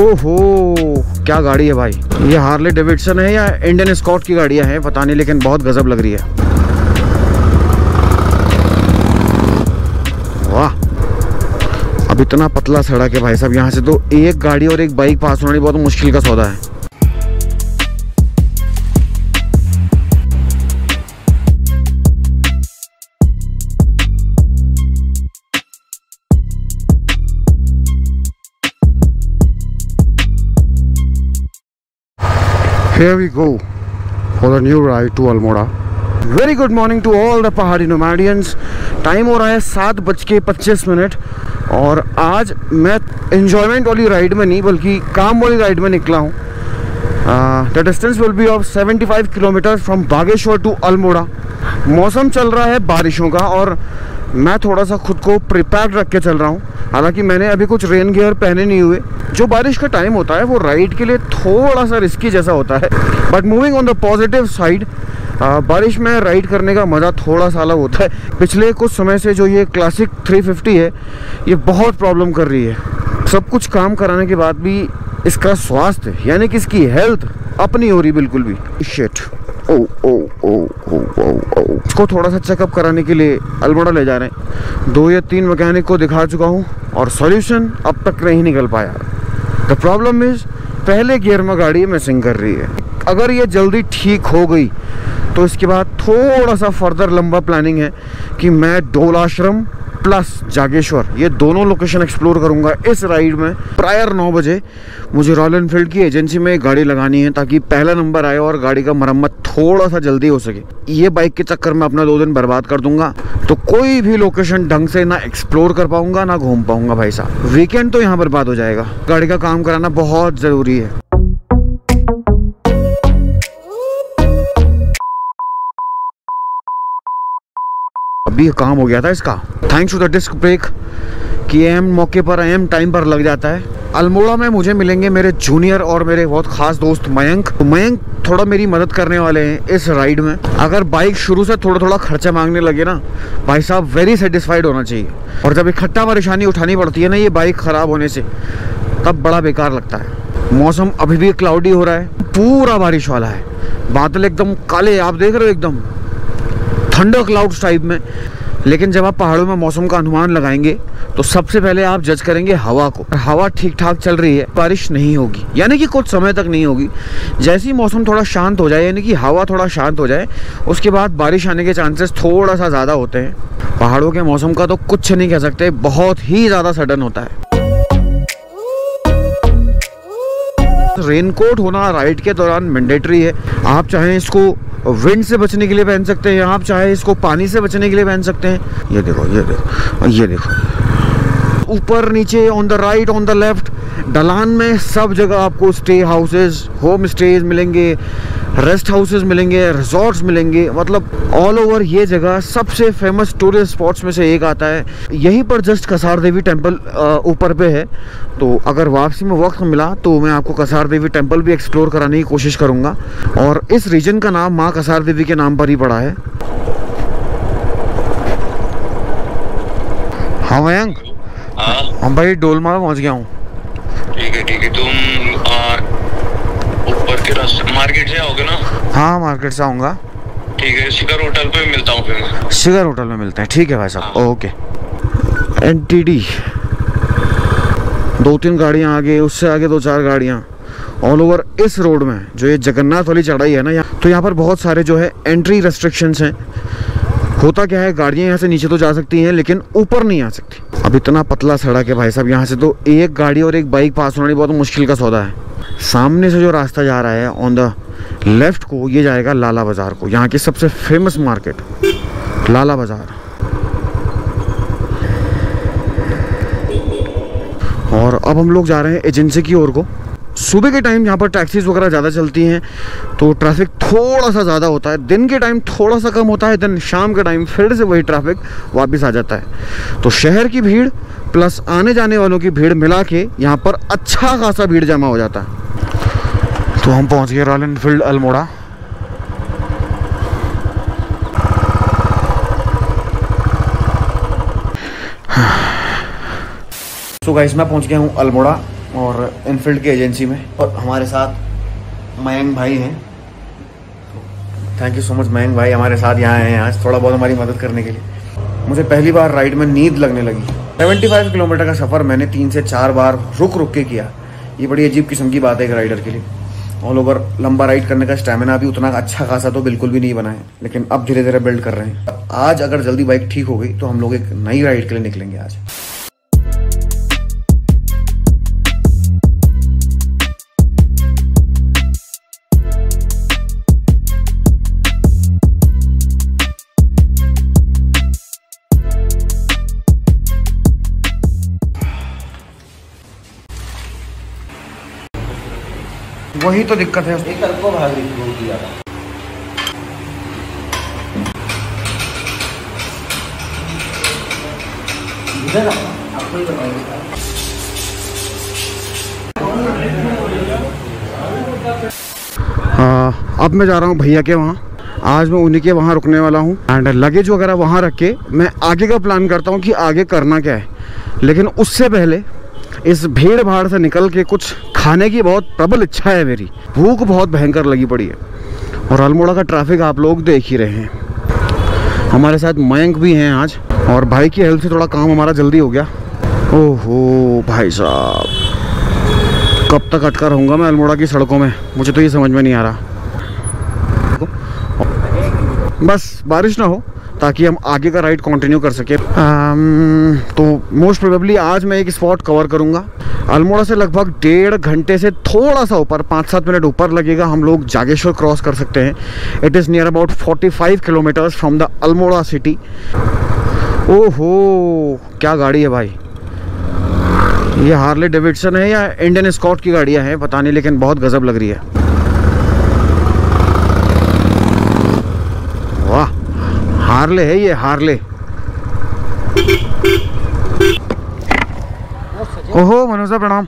ओहो क्या गाड़ी है भाई, ये हार्ले डेविडसन है या इंडियन स्कॉट की गाड़ियाँ हैं पता नहीं, लेकिन बहुत गजब लग रही है। अब इतना पतला सड़क है भाई साहब, यहाँ से तो एक गाड़ी और एक बाइक पास होना बहुत मुश्किल का सौदा है। Here we go for a new ride to Almora. Very good morning to all the Pahari Nomadians. Time हो रहा है 7:25 और आज मैं इन्जॉयमेंट वाली राइड में नहीं बल्कि काम वाली राइड में निकला हूँ। The distance will be of 75 kilometre from Bageshwar to Almora. मौसम चल रहा है बारिशों का और मैं थोड़ा सा खुद को प्रिपेयर्ड रख के चल रहा हूँ। हालांकि मैंने अभी कुछ रेन गियर पहने नहीं हुए, जो बारिश का टाइम होता है वो राइड के लिए थोड़ा सा रिस्की जैसा होता है, but moving on the positive side, बारिश में राइड करने का मज़ा थोड़ा सा अलग होता है। पिछले कुछ समय से जो ये क्लासिक 350 है ये बहुत प्रॉब्लम कर रही है। सब कुछ काम कराने के बाद भी इसका स्वास्थ्य यानी कि इसकी हेल्थ अप नहीं हो रही बिल्कुल भी। शिट, ओ ओ ओ ओ ओ ओ। इसको थोड़ा सा चेकअप कराने के लिए अल्मोड़ा ले जा रहे हैं। 2 या 3 मैकेनिक को दिखा चुका हूँ और सॉल्यूशन अब तक नहीं निकल पाया। द प्रॉब्लम इज़ पहले गियर में गाड़ी मिसिंग कर रही है। अगर ये जल्दी ठीक हो गई तो इसके बाद थोड़ा सा फर्दर लंबा प्लानिंग है कि मैं डोलाश्रम प्लस जागेश्वर ये दोनों लोकेशन एक्सप्लोर करूंगा इस राइड में। प्रायर 9 बजे मुझे रॉयल एनफील्ड की एजेंसी में गाड़ी लगानी है ताकि पहला नंबर आए और गाड़ी का मरम्मत थोड़ा सा जल्दी हो सके। ये बाइक के चक्कर में अपना 2 दिन बर्बाद कर दूंगा तो कोई भी लोकेशन ढंग से ना एक्सप्लोर कर पाऊंगा ना घूम पाऊंगा भाई साहब। वीकेंड तो यहाँ बर्बाद हो जाएगा। गाड़ी का काम कराना बहुत ज़रूरी है। भी काम हो गया था इसका, thanks to the disc brake कि एम मौके पर एम टाइम पर लग जाता है। अल्मोड़ा में मुझे मिलेंगे मेरे जूनियर और मेरे बहुत खास दोस्त मयंक। मयंक थोड़ा मेरी मदद करने वाले हैं इस राइड में। अगर बाइक शुरू से थोड़ा थोड़ा खर्चा मांगने लगे ना भाई साहब, वेरी सेटिस्फाइड होना चाहिए। और जब इकट्ठा परेशानी उठानी पड़ती है ना ये बाइक ख़राब होने से, तब बड़ा बेकार लगता है। मौसम अभी भी क्लाउडी हो रहा है, पूरा बारिश वाला है, बादल एकदम काले, आप देख रहे हो एकदम थंडर क्लाउड्स टाइप में। लेकिन जब आप पहाड़ों में मौसम का अनुमान लगाएंगे तो सबसे पहले आप जज करेंगे हवा को। हवा ठीक ठाक चल रही है, बारिश नहीं होगी यानी कि कुछ समय तक नहीं होगी। जैसे ही मौसम थोड़ा शांत हो जाए यानी कि हवा थोड़ा शांत हो जाए, उसके बाद बारिश आने के चांसेस थोड़ा सा ज़्यादा होते हैं। पहाड़ों के मौसम का तो कुछ नहीं कह सकते, बहुत ही ज़्यादा सडन होता है। रेनकोट होना राइड के दौरान मैंडेटरी है। आप चाहे इसको विंड से बचने के लिए पहन सकते हैं, आप चाहे इसको पानी से बचने के लिए पहन सकते हैं। ये देखो, ये देखो, ये देखो, ऊपर नीचे on the right on the left, ढलान में सब जगह आपको स्टे हाउसेज, होम स्टेज मिलेंगे, रेस्ट हाउसेज मिलेंगे, रिजॉर्ट्स मिलेंगे। मतलब ऑल ओवर ये जगह सबसे फेमस टूरिस्ट स्पॉट्स में से एक आता है। यहीं पर जस्ट कसार देवी टेम्पल ऊपर पे है, तो अगर वापसी में वक्त मिला तो मैं आपको कसार देवी टेम्पल भी एक्सप्लोर कराने की कोशिश करूँगा। और इस रीजन का नाम माँ कसार देवी के नाम पर ही पड़ा है। हाँ मयंक, हम भाई डोलमारा पहुँच गया हूँ। ठीक है ठीक है, तुम ऊपर के रास्ते मार्केट से आओगे ना? हाँ मार्केट से आऊँगा। ठीक है, शिखर होटल पे मिलता हूँ फिर। शिखर होटल में मिलते हैं, ठीक है भाई साहब। ओके, एनटीडी 2-3 गाड़ियाँ आगे, उससे आगे 2-4 गाड़ियाँ ऑल ओवर इस रोड में। जो ये जगन्नाथ वाली चढ़ाई है ना यहाँ, तो यहाँ पर बहुत सारे जो है एंट्री रेस्ट्रिक्शंस हैं। होता क्या है, गाड़ियाँ यहाँ से नीचे तो जा सकती हैं लेकिन ऊपर नहीं आ सकती। अब इतना पतला सड़क है भाई साहब, यहाँ से तो एक गाड़ी और एक बाइक पास होना बहुत मुश्किल का सौदा है। सामने से जो रास्ता जा रहा है ऑन द लेफ्ट को, ये जाएगा लाला बाज़ार को, यहाँ की सबसे फेमस मार्केट लाला बाज़ार। और अब हम लोग जा रहे हैं एजेंसी की ओर को। सुबह के टाइम यहाँ पर टैक्सीज वगैरह ज़्यादा चलती हैं तो ट्रैफिक थोड़ा सा ज़्यादा होता है। दिन के टाइम थोड़ा सा कम होता है, दिन शाम के टाइम फिर से वही ट्रैफिक वापस आ जाता है। तो शहर की भीड़ प्लस आने जाने वालों की भीड़ मिला के यहाँ पर अच्छा खासा भीड़ जमा हो जाता है। तो हम पहुँच गए Royal Enfield Almora. So guys, मैं पहुँच गया हूँ अल्मोड़ा। और एनफील्ड की एजेंसी में। और हमारे साथ मयंक भाई हैं, thank you so much Mayank भाई हमारे साथ यहाँ आए हैं आज थोड़ा बहुत हमारी मदद करने के लिए। मुझे पहली बार राइड में नींद लगने लगी। 75 किलोमीटर का सफ़र मैंने 3 से 4 बार रुक के किया। ये बड़ी अजीब किस्म की बात है एक राइडर के लिए। ऑल ओवर लंबा राइड करने का स्टैमिना भी उतना अच्छा खासा तो बिल्कुल भी नहीं बना है, लेकिन अब धीरे धीरे बिल्ड कर रहे हैं। आज अगर जल्दी बाइक ठीक हो गई तो हम लोग एक नई राइड के लिए निकलेंगे आज। वही तो दिक्कत है, एक तरफ को भाग दिया था। इधर आपको ही बताइए। अब मैं जा रहा हूँ भैया के वहाँ, आज मैं उन्हीं के वहाँ रुकने वाला हूँ। एंड लगेज वगैरह वहाँ रख के मैं आगे का प्लान करता हूँ कि आगे करना क्या है। लेकिन उससे पहले इस भीड़ भाड़ से निकल के कुछ खाने की बहुत प्रबल इच्छा है मेरी, भूख बहुत भयंकर लगी पड़ी है। और अल्मोड़ा का ट्रैफिक आप लोग देख ही रहे हैं। हमारे साथ मयंक भी हैं आज, और भाई की हेल्प से थोड़ा काम हमारा जल्दी हो गया। ओहो भाई साहब, कब तक अटका रहूँगा मैं अल्मोड़ा की सड़कों में, मुझे तो ये समझ में नहीं आ रहा। बस बारिश ना हो ताकि हम आगे का राइड कंटिन्यू कर सके। तो मोस्ट प्रोबेबली आज मैं एक स्पॉट कवर करूंगा। अल्मोड़ा से लगभग 1.5 घंटे से थोड़ा सा ऊपर, 5-7 मिनट ऊपर लगेगा, हम लोग जागेश्वर क्रॉस कर सकते हैं। It is near about 45 kilometres from the Almora city. ओहो क्या गाड़ी है भाई, ये हार्ले डेविडसन है या इंडियन स्कॉट की गाड़ियाँ हैं पता नहीं, लेकिन बहुत गजब लग रही है। हार्ले है ये, हार्ले। ओहो मनोज प्रणाम,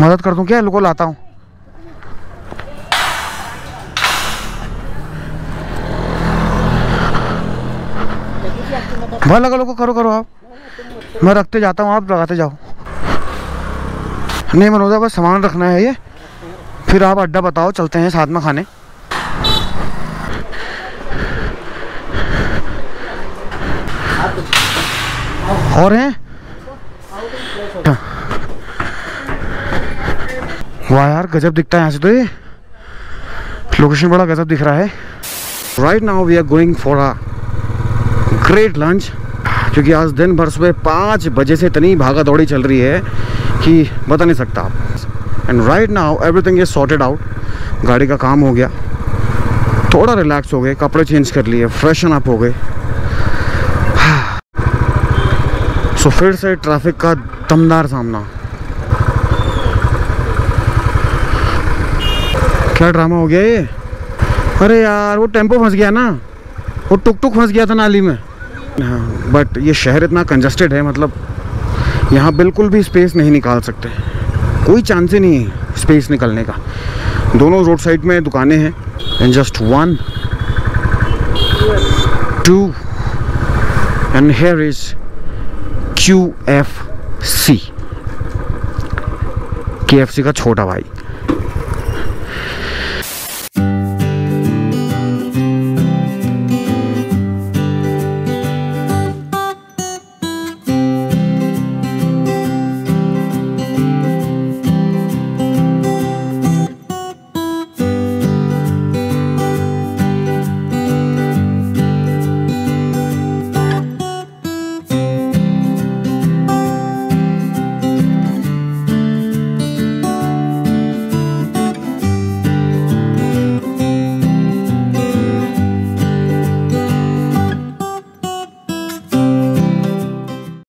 मदद कर दूं क्या? लोगों लाता हूँ। भला लगा लोगों, करो करो आप, मैं रखते जाता हूँ आप लगाते जाओ। नहीं मनोजा बस सामान रखना है ये, फिर आप अड्डा बताओ चलते हैं साथ में खाने। और हैं वाह यार गजब दिखता है यहाँ से तो, ये लोकेशन बड़ा गजब दिख रहा है। Right now we are going for a great lunch, क्योंकि आज दिन भर सुबह 5 बजे से इतनी भागा दौड़ी चल रही है कि बता नहीं सकता आप। And right now everything is sorted out, गाड़ी का काम हो गया, थोड़ा रिलैक्स हो गए, कपड़े चेंज कर लिए, फ्रेशन अप हो गए। तो फिर से ट्रैफिक का दमदार सामना, क्या ड्रामा हो गया ये। अरे यार वो टेम्पो फंस गया ना, वो टुक टुक फंस गया था नाली में। हाँ बट ये शहर इतना कंजस्टेड है, मतलब यहाँ बिल्कुल भी स्पेस नहीं निकाल सकते, कोई चांस ही नहीं है स्पेस निकलने का। दोनों रोड साइड में दुकानें हैं। And just 1, 2 and here is KFC, KFC का छोटा भाई।